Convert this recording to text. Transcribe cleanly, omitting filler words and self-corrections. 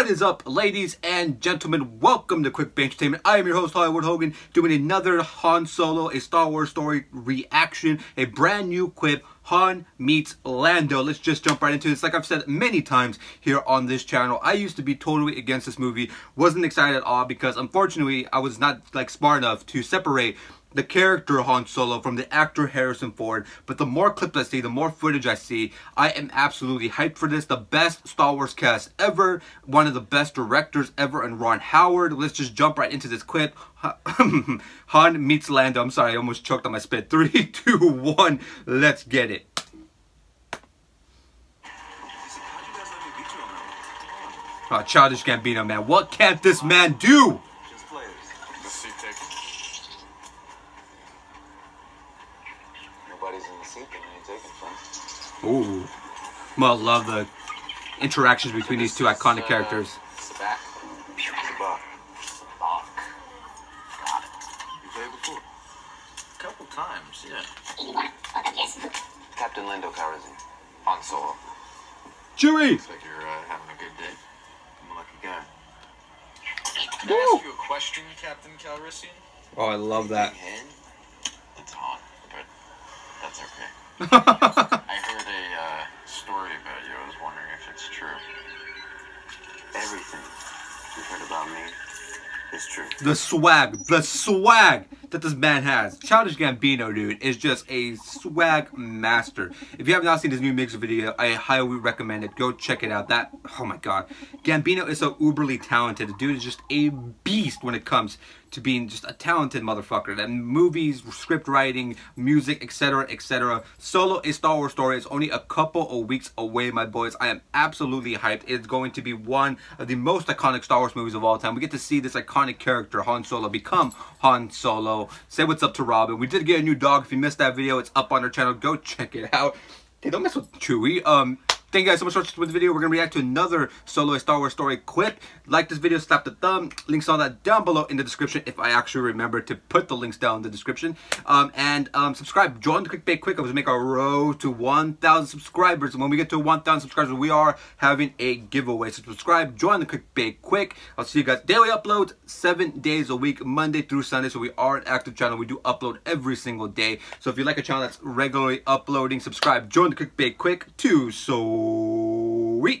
What is up, ladies and gentlemen? Welcome to Clickbait Entertainment. I am your host, Hollywood Holguin, doing another Han Solo, a Star Wars story reaction, a brand new clip, Han meets Lando. Let's just jump right into this. Like I've said many times here on this channel, I used to be totally against this movie. Wasn't excited at all because, unfortunately, I was not smart enough to separate the character Han Solo from the actor Harrison Ford. But the more clips I see, the more footage I see, I am absolutely hyped for this. The best Star Wars cast ever, one of the best directors ever, and Ron Howard. Let's just jump right into this clip. Han meets Lando. I'm sorry, I almost choked on my spit. 3, 2, 1, let's get it. Oh, Childish Gambino, man. What can't this man do? Ooh, I love the interactions between these two iconic characters. Sabac. Sabac. Got it. You played before? A couple times, yeah. Captain Lando Calrissian, Han Solo. Chewie! Looks like you're having a good day. I'm a lucky guy. Can I ask you a question, Captain Calrissian? Oh, I love that. It's Han, but that's okay. The swag that this man has. Childish Gambino, dude, is just a swag master. If you have not seen his new mix video, I highly recommend it. Go check it out. That, oh my god. Gambino is so uberly talented. The dude is just a beast when it comes to being just a talented motherfucker. And movies, script writing, music, etc, etc. Solo, a Star Wars story is only a couple of weeks away, my boys. I am absolutely hyped. It's going to be one of the most iconic Star Wars movies of all time. We get to see this iconic character, Han Solo, become Han Solo. Say what's up to Robin. We did get a new dog. If you missed that video, it's up on our channel. Go check it out. Hey, don't mess with Chewie. Thank you guys so much for watching this video. We're going to react to another Solo, a Star Wars story clip. Like this video, slap the thumb. Links all that down below in the description, if I actually remember to put the links down in the description. Subscribe. Join the Clickbait quick. I was going to make our road to 1,000 subscribers. And when we get to 1,000 subscribers, we are having a giveaway. So subscribe. Join the Clickbait quick. I'll see you guys. Daily uploads, 7 days a week, Monday through Sunday. So we are an active channel. We do upload every single day. So if you like a channel that's regularly uploading, subscribe. Join the Clickbait quick. Sweet.